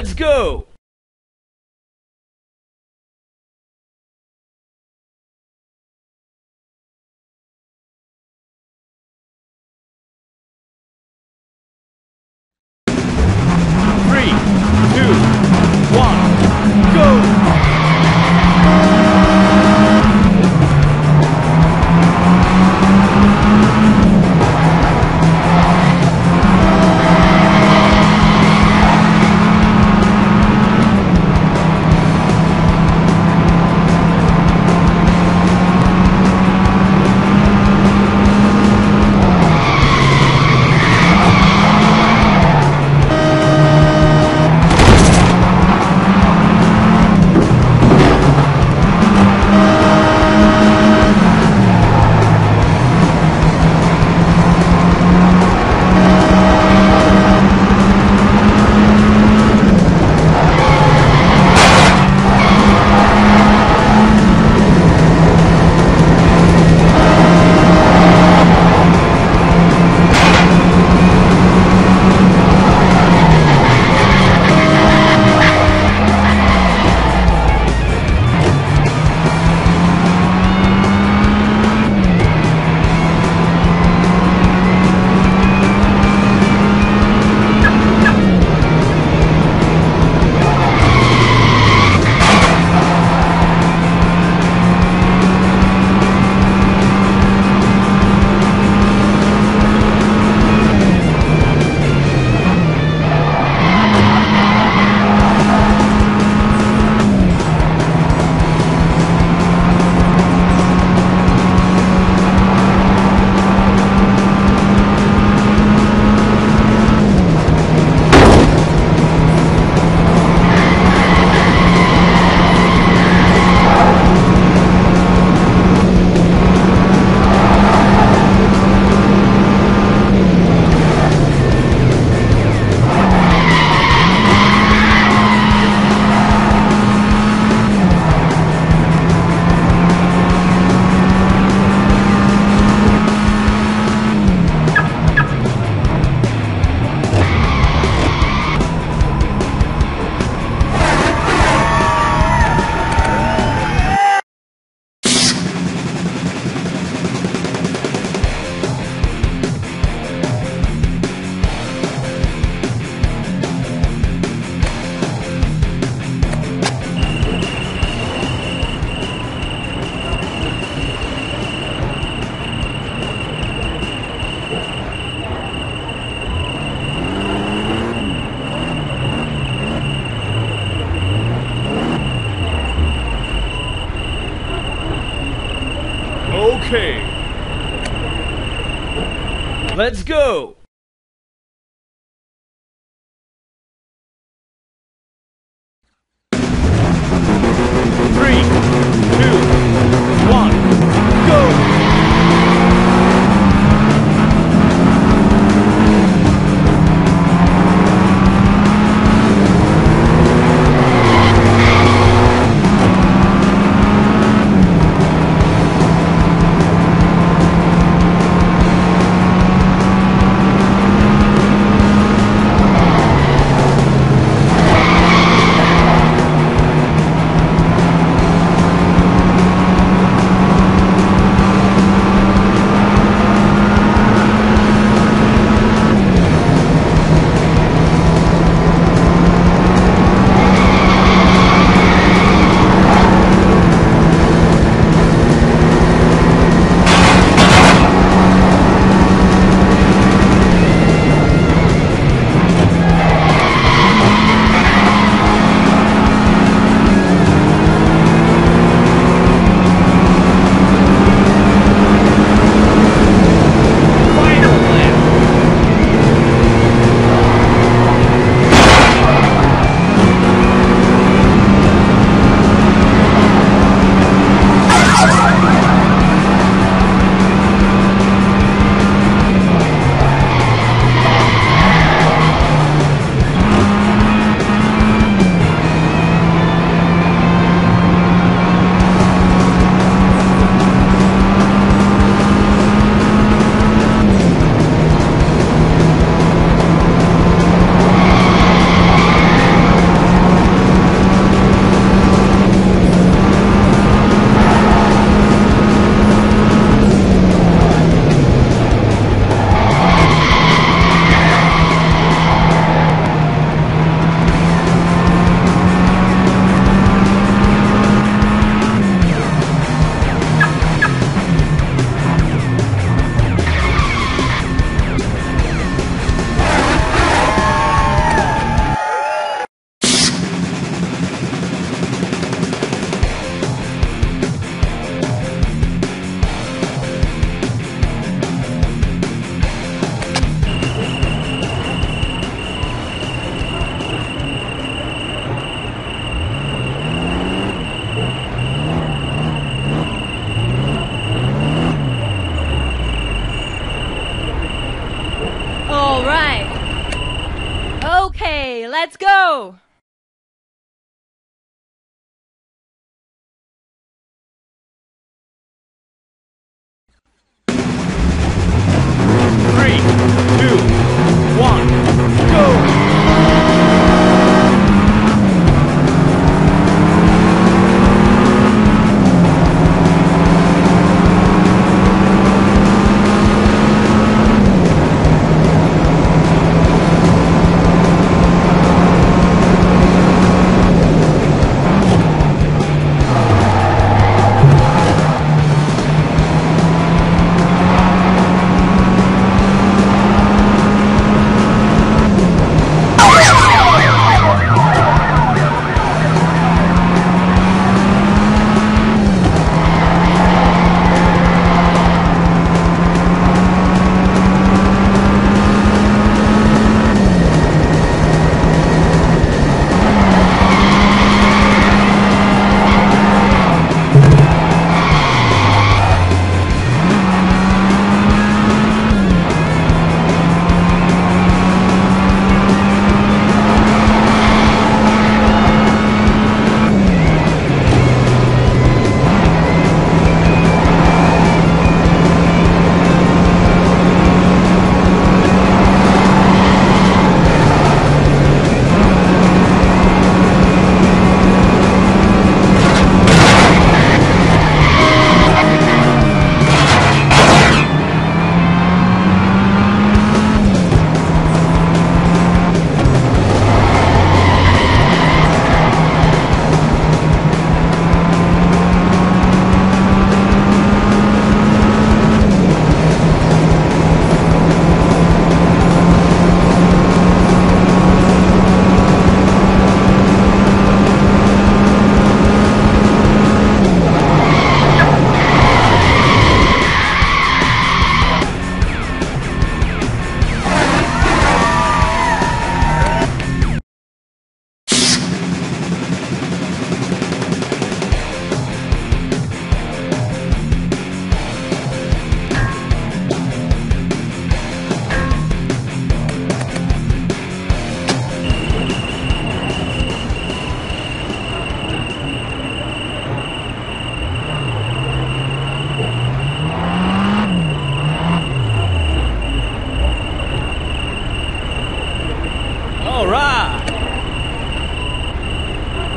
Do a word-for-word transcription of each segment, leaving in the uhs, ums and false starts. Let's go! Okay. Let's go! go!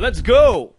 Let's go!